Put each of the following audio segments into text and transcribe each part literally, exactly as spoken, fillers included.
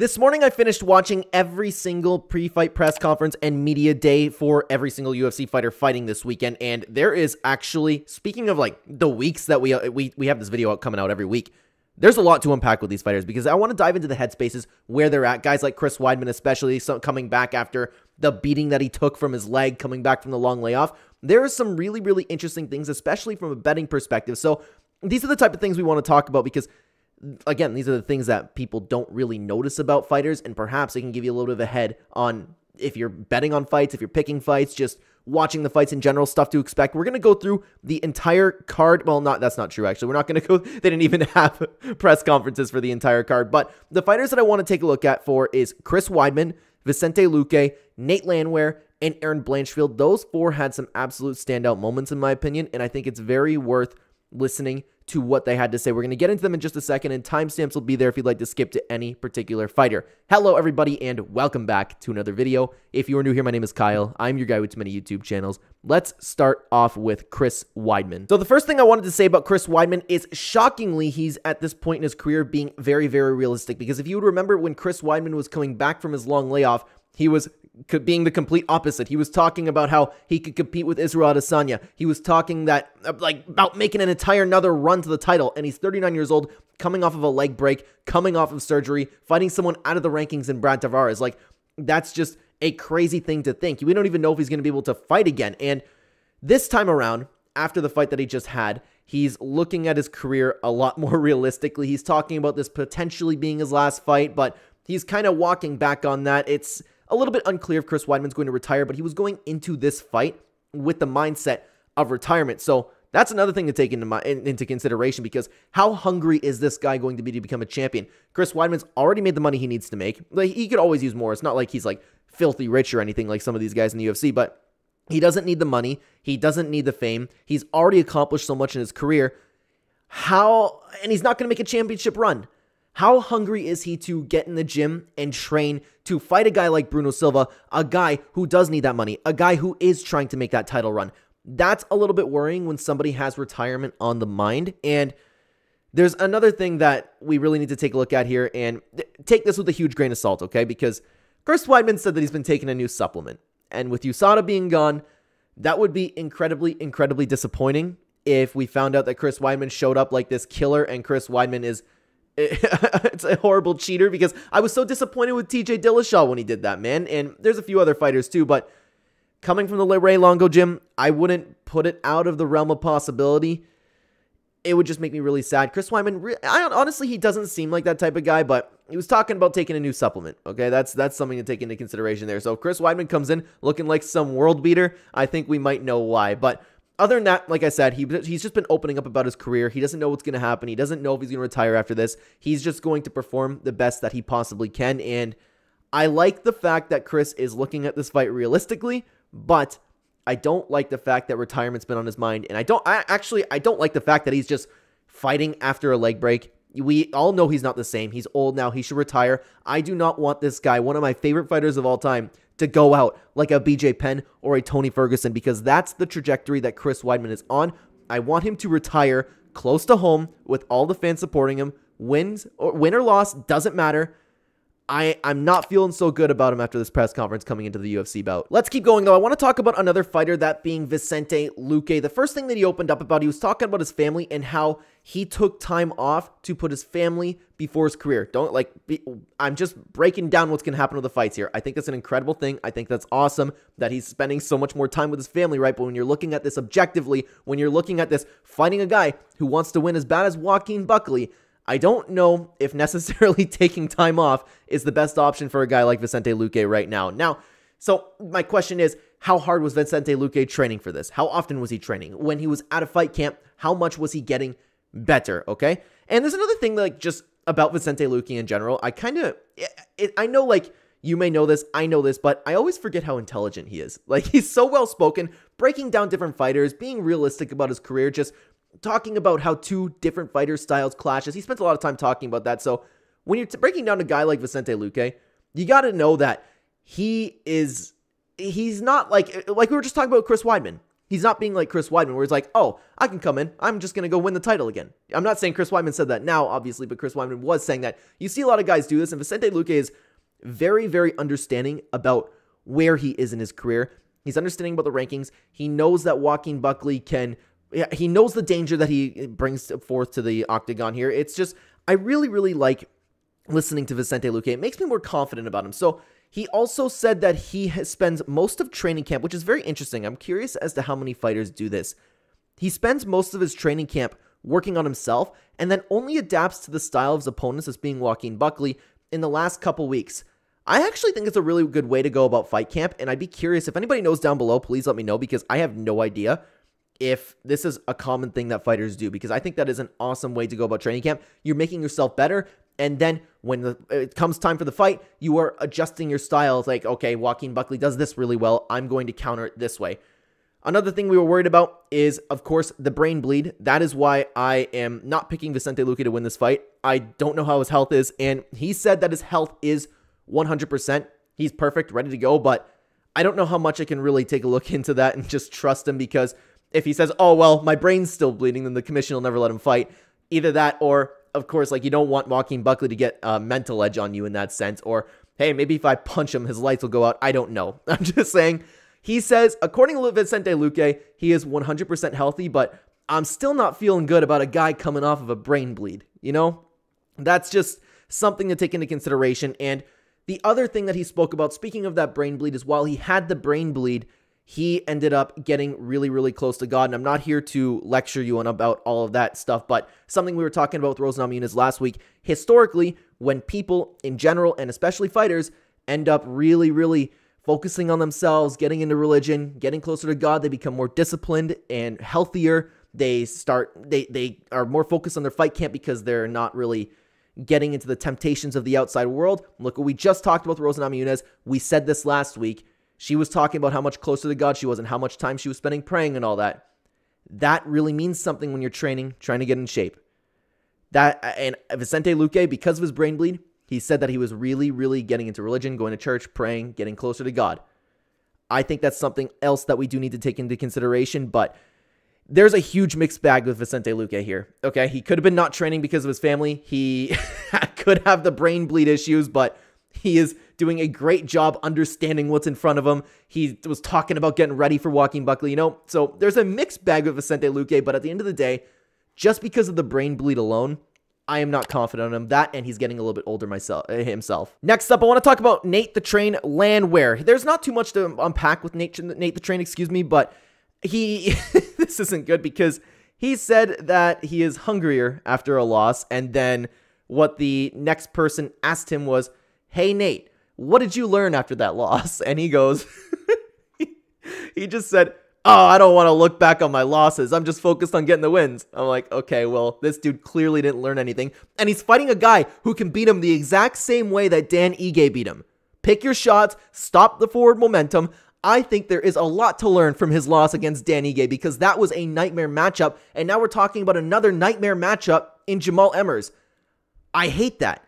This morning, I finished watching every single pre-fight press conference and media day for every single U F C fighter fighting this weekend, and there is actually, speaking of like the weeks that we, we, we have this video out coming out every week, there's a lot to unpack with these fighters because I want to dive into the headspaces where they're at. Guys like Chris Weidman especially, so coming back after the beating that he took from his leg, coming back from the long layoff. There are some really, really interesting things, especially from a betting perspective. So these are the type of things we want to talk about because, again, these are the things that people don't really notice about fighters, and perhaps they can give you a little bit of a head on if you're betting on fights, if you're picking fights, just watching the fights in general, stuff to expect. We're going to go through the entire card. Well, not that's not true, actually. We're not going to go. They didn't even have press conferences for the entire card. But the fighters that I want to take a look at for is Chris Weidman, Vicente Luque, Nate Landwehr, and Erin Blanchfield. Those four had some absolute standout moments, in my opinion, and I think it's very worth listening to what they had to say. We're going to get into them in just a second, and timestamps will be there if you'd like to skip to any particular fighter. Hello, everybody, and welcome back to another video. If you are new here, my name is Kyle. I'm your guy with too many YouTube channels. Let's start off with Chris Weidman. So the first thing I wanted to say about Chris Weidman is, shockingly, he's at this point in his career being very, very realistic, because if you would remember when Chris Weidman was coming back from his long layoff, he was being the complete opposite. He was talking about how he could compete with Israel Adesanya. He was talking that like about making an entire another run to the title, and he's thirty-nine years old, coming off of a leg break, coming off of surgery, fighting someone out of the rankings in Brad Tavares. Like, that's just a crazy thing to think. We don't even know if he's going to be able to fight again. And this time around, after the fight that he just had, he's looking at his career a lot more realistically. He's talking about this potentially being his last fight, but he's kind of walking back on that. It's a little bit unclear if Chris Weidman's going to retire, but he was going into this fight with the mindset of retirement. So that's another thing to take into, my, into consideration, because how hungry is this guy going to be to become a champion? Chris Weidman's already made the money he needs to make. Like, he could always use more. It's not like he's like filthy rich or anything like some of these guys in the U F C, but he doesn't need the money. He doesn't need the fame. He's already accomplished so much in his career. How, and he's not going to make a championship run. How hungry is he to get in the gym and train to fight a guy like Bruno Silva, a guy who does need that money, a guy who is trying to make that title run? That's a little bit worrying when somebody has retirement on the mind. And there's another thing that we really need to take a look at here, and th take this with a huge grain of salt, okay? Because Chris Weidman said that he's been taking a new supplement. And with U S A D A being gone, that would be incredibly, incredibly disappointing if we found out that Chris Weidman showed up like this killer and Chris Weidman is... it's a horrible cheater, because I was so disappointed with T J Dillashaw when he did that, man. And there's a few other fighters too, but coming from the Ray Longo gym, I wouldn't put it out of the realm of possibility. It would just make me really sad. Chris Weidman, I honestly, he doesn't seem like that type of guy, but he was talking about taking a new supplement. Okay, that's that's something to take into consideration there. So if Chris Weidman comes in looking like some world beater, I think we might know why. But other than that, like I said, he, he's just been opening up about his career. He doesn't know what's going to happen. He doesn't know if he's going to retire after this. He's just going to perform the best that he possibly can. And I like the fact that Chris is looking at this fight realistically, but I don't like the fact that retirement's been on his mind. And I don't, I actually, I don't like the fact that he's just fighting after a leg break. We all know he's not the same. He's old now. He should retire. I do not want this guy, one of my favorite fighters of all time, to go out like a B J Penn or a Tony Ferguson, because that's the trajectory that Chris Weidman is on. I want him to retire close to home with all the fans supporting him. Wins or win or loss doesn't matter. I, I'm not feeling so good about him after this press conference coming into the U F C bout. Let's keep going, though. I want to talk about another fighter, that being Vicente Luque. The first thing that he opened up about, he was talking about his family and how he took time off to put his family before his career. Don't like, be, I'm just breaking down what's going to happen with the fights here. I think that's an incredible thing. I think that's awesome that he's spending so much more time with his family, right? But when you're looking at this objectively, when you're looking at this fighting a guy who wants to win as bad as Joaquin Buckley, I don't know if necessarily taking time off is the best option for a guy like Vicente Luque right now. Now, so my question is, how hard was Vicente Luque training for this? How often was he training? When he was at a fight camp, how much was he getting better, okay? And there's another thing, like, just about Vicente Luque in general. I kind of, I know, like, you may know this, I know this, but I always forget how intelligent he is. Like, he's so well-spoken, breaking down different fighters, being realistic about his career, just talking about how two different fighter styles clashes. He spent a lot of time talking about that. So when you're breaking down a guy like Vicente Luque, you got to know that he is, he's not like, like we were just talking about Chris Weidman. He's not being like Chris Weidman, where he's like, oh, I can come in, I'm just going to go win the title again. I'm not saying Chris Weidman said that now, obviously, but Chris Weidman was saying that. You see a lot of guys do this, and Vicente Luque is very, very understanding about where he is in his career. He's understanding about the rankings. He knows that Joaquin Buckley can, he knows the danger that he brings forth to the octagon here. It's just, I really, really like listening to Vicente Luque. It makes me more confident about him. So he also said that he has spends most of training camp, which is very interesting. I'm curious as to how many fighters do this. He spends most of his training camp working on himself and then only adapts to the style of his opponents, as being Joaquin Buckley, in the last couple weeks. I actually think it's a really good way to go about fight camp, and I'd be curious if anybody knows down below, please let me know, because I have no idea if this is a common thing that fighters do, because I think that is an awesome way to go about training camp. You're making yourself better. And then when the, it comes time for the fight, you are adjusting your style. It's like, okay, Joaquin Buckley does this really well, I'm going to counter it this way. Another thing we were worried about is, of course, the brain bleed. That is why I am not picking Vicente Luque to win this fight. I don't know how his health is, and he said that his health is one hundred percent. He's perfect, ready to go, but I don't know how much I can really take a look into that and just trust him, because if he says, oh, well, my brain's still bleeding, then the commission will never let him fight. Either that or, of course, like, you don't want Joaquin Buckley to get a mental edge on you in that sense. Or, hey, maybe if I punch him, his lights will go out. I don't know. I'm just saying. He says, according to Vicente Luque, he is one hundred percent healthy, but I'm still not feeling good about a guy coming off of a brain bleed. You know, that's just something to take into consideration. And the other thing that he spoke about, speaking of that brain bleed, is while he had the brain bleed, he ended up getting really, really close to God. And I'm not here to lecture you on about all of that stuff, but something we were talking about with Rose Namajunas last week, historically, when people in general, and especially fighters, end up really, really focusing on themselves, getting into religion, getting closer to God, they become more disciplined and healthier. They start, they, they are more focused on their fight camp because they're not really getting into the temptations of the outside world. Look what we just talked about with Rose Namajunas. We said this last week. She was talking about how much closer to God she was and how much time she was spending praying and all that. That really means something when you're training, trying to get in shape. That, and Vicente Luque, because of his brain bleed, he said that he was really, really getting into religion, going to church, praying, getting closer to God. I think that's something else that we do need to take into consideration, but there's a huge mixed bag with Vicente Luque here. Okay, he could have been not training because of his family. He could have the brain bleed issues, but he is doing a great job understanding what's in front of him. He was talking about getting ready for Joaquin Buckley, you know? So there's a mixed bag with Vicente Luque, but at the end of the day, just because of the brain bleed alone, I am not confident on him. That, and he's getting a little bit older myself himself. Next up, I want to talk about Nate the Train Landwehr. There's not too much to unpack with Nate, Nate the Train, excuse me, but he, this isn't good because he said that he is hungrier after a loss, and then what the next person asked him was, hey, Nate, what did you learn after that loss? And he goes, he just said, oh, I don't want to look back on my losses, I'm just focused on getting the wins. I'm like, okay, well, this dude clearly didn't learn anything. And he's fighting a guy who can beat him the exact same way that Dan Ige beat him. Pick your shots, stop the forward momentum. I think there is a lot to learn from his loss against Dan Ige, because that was a nightmare matchup. And now we're talking about another nightmare matchup in Jamal Emmers. I hate that.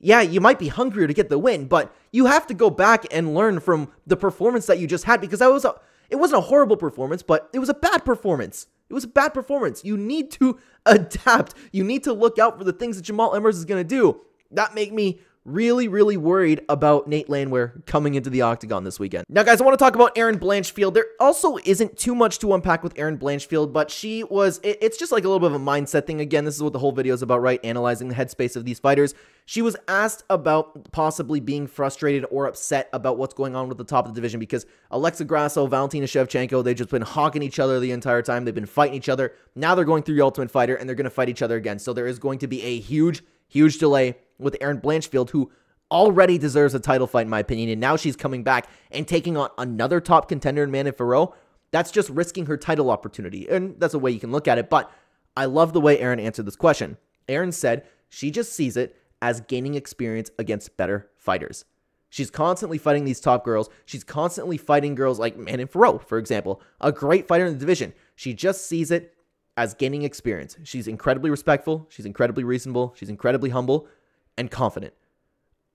Yeah, you might be hungrier to get the win, but you have to go back and learn from the performance that you just had, because that was a, it wasn't a horrible performance, but it was a bad performance. It was a bad performance. You need to adapt. You need to look out for the things that Jamal Emmers is going to do. That made me really, really worried about Nate Landwehr coming into the octagon this weekend. Now, guys, I want to talk about Erin Blanchfield. There also isn't too much to unpack with Erin Blanchfield, but she was, it, it's just like a little bit of a mindset thing. Again, this is what the whole video is about, right? Analyzing the headspace of these fighters. She was asked about possibly being frustrated or upset about what's going on with the top of the division, because Alexa Grasso, Valentina Shevchenko, they've just been hawking each other the entire time. They've been fighting each other. Now they're going through the Ultimate Fighter, and they're going to fight each other again. So there is going to be a huge, huge delay with Erin Blanchfield, who already deserves a title fight, in my opinion, and now she's coming back and taking on another top contender in Manon Fiorot. That's just risking her title opportunity, and that's a way you can look at it, but I love the way Erin answered this question. Erin said she just sees it as gaining experience against better fighters. She's constantly fighting these top girls. She's constantly fighting girls like Manon Fiorot, for example, a great fighter in the division. She just sees it as gaining experience. She's incredibly respectful. She's incredibly reasonable. She's incredibly humble and confident.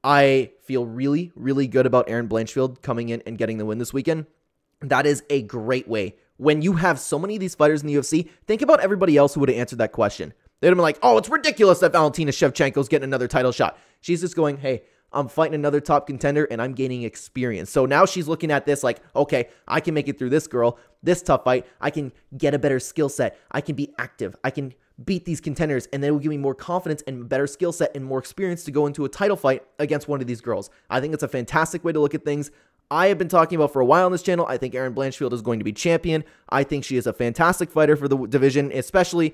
I feel really, really good about Erin Blanchfield coming in and getting the win this weekend. That is a great way when you have so many of these fighters in the U F C, think about everybody else who would have answered that question. They'd have been like, oh, it's ridiculous that Valentina Shevchenko's getting another title shot. She's just going, hey, I'm fighting another top contender, and I'm gaining experience. So now she's looking at this like, okay, I can make it through this girl, this tough fight. I can get a better skill set. I can be active. I can beat these contenders, and they will give me more confidence and better skill set and more experience to go into a title fight against one of these girls. I think it's a fantastic way to look at things. I have been talking about for a while on this channel. I think Erin Blanchfield is going to be champion. I think she is a fantastic fighter for the division, especially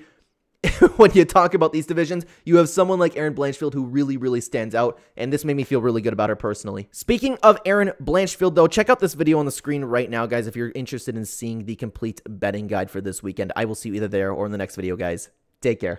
when you talk about these divisions. You have someone like Erin Blanchfield who really, really stands out, and this made me feel really good about her personally. Speaking of Erin Blanchfield, though, check out this video on the screen right now, guys, if you're interested in seeing the complete betting guide for this weekend. I will see you either there or in the next video, guys. Take care.